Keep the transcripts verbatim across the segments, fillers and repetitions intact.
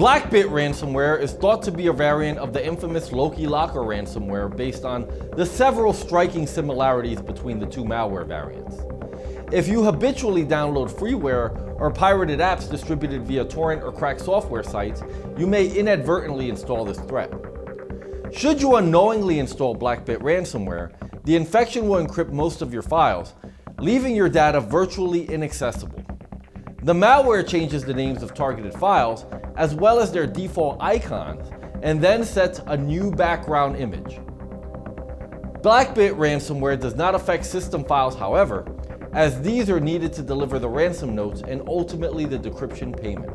BlackBit ransomware is thought to be a variant of the infamous Loki Locker ransomware based on the several striking similarities between the two malware variants. If you habitually download freeware or pirated apps distributed via torrent or cracked software sites, you may inadvertently install this threat. Should you unknowingly install BlackBit ransomware, the infection will encrypt most of your files, leaving your data virtually inaccessible. The malware changes the names of targeted files, as well as their default icons, and then sets a new background image. BlackBit ransomware does not affect system files, however, as these are needed to deliver the ransom notes and ultimately the decryption payment.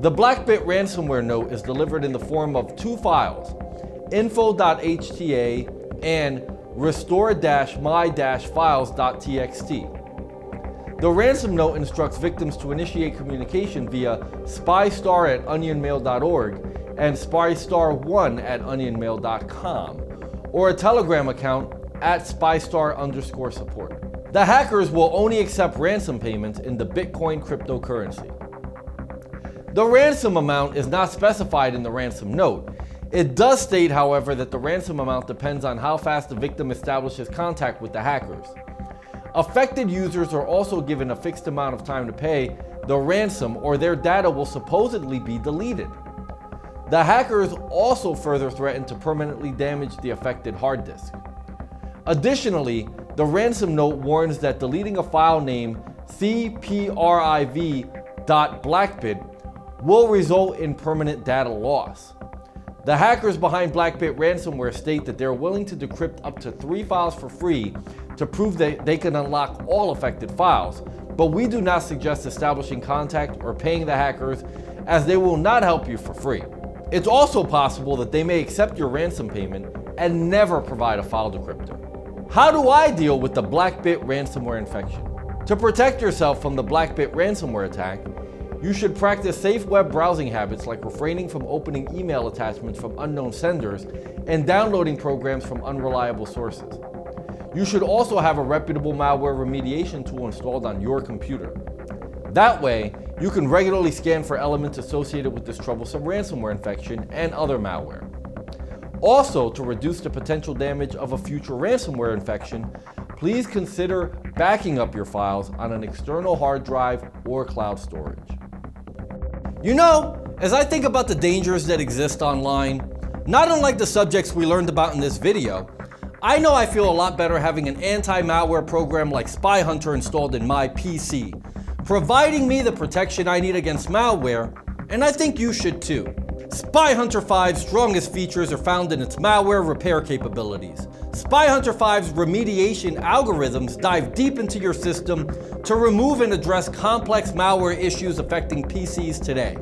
The BlackBit ransomware note is delivered in the form of two files, info dot h t a and restore dash my dash files dot t x t. The ransom note instructs victims to initiate communication via spy star at onion mail dot org and spy star one at onion mail dot com or a Telegram account at spystar underscore support. The hackers will only accept ransom payments in the Bitcoin cryptocurrency. The ransom amount is not specified in the ransom note. It does state, however, that the ransom amount depends on how fast the victim establishes contact with the hackers. Affected users are also given a fixed amount of time to pay the ransom, or their data will supposedly be deleted. The hackers also further threaten to permanently damage the affected hard disk. Additionally, the ransom note warns that deleting a file named c priv dot blackbit will result in permanent data loss. The hackers behind BlackBit ransomware state that they're willing to decrypt up to three files for free to prove that they can unlock all affected files, but we do not suggest establishing contact or paying the hackers, as they will not help you for free. It's also possible that they may accept your ransom payment and never provide a file decryptor. How do I deal with the BlackBit ransomware infection? To protect yourself from the BlackBit ransomware attack, you should practice safe web browsing habits like refraining from opening email attachments from unknown senders and downloading programs from unreliable sources. You should also have a reputable malware remediation tool installed on your computer. That way, you can regularly scan for elements associated with this troublesome ransomware infection and other malware. Also, to reduce the potential damage of a future ransomware infection, please consider backing up your files on an external hard drive or cloud storage. You know, as I think about the dangers that exist online, not unlike the subjects we learned about in this video, I know I feel a lot better having an anti-malware program like SpyHunter installed in my P C, providing me the protection I need against malware, and I think you should too. SpyHunter five's strongest features are found in its malware repair capabilities. SpyHunter five's remediation algorithms dive deep into your system to remove and address complex malware issues affecting P Cs today.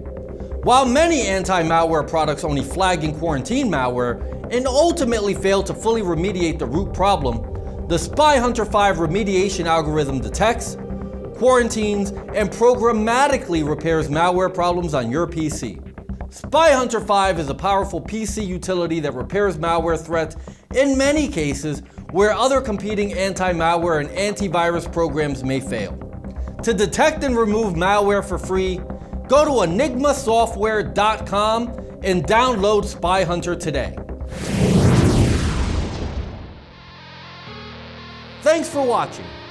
While many anti-malware products only flag and quarantine malware and ultimately fail to fully remediate the root problem, the SpyHunter five remediation algorithm detects, quarantines, and programmatically repairs malware problems on your P C. SpyHunter five is a powerful P C utility that repairs malware threats in many cases where other competing anti-malware and antivirus programs may fail. To detect and remove malware for free, go to enigma software dot com and download SpyHunter today. Thanks for watching.